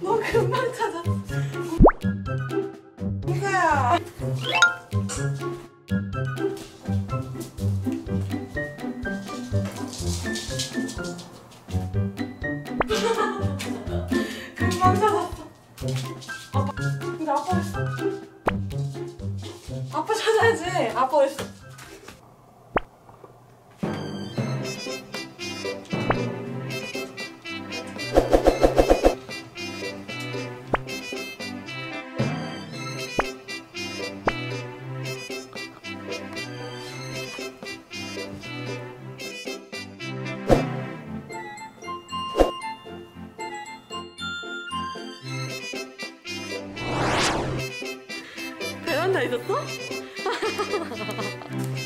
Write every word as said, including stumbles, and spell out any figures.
너 금방 찾았어. 이거야. 금방 찾았어. 아빠. 근데 아빠 어딨어? 아빠 찾아야지. 아빠 어딨어? 베란다에 있었어?